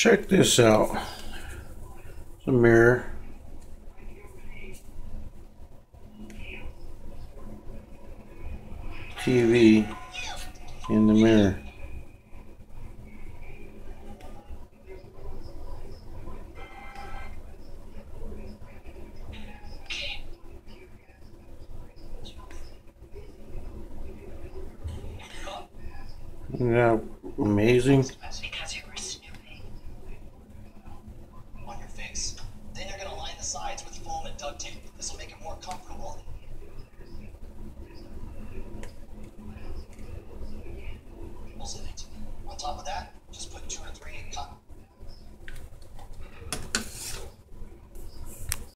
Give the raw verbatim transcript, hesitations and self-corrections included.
check this out. It's a mirror. T V in the mirror. Isn't that amazing?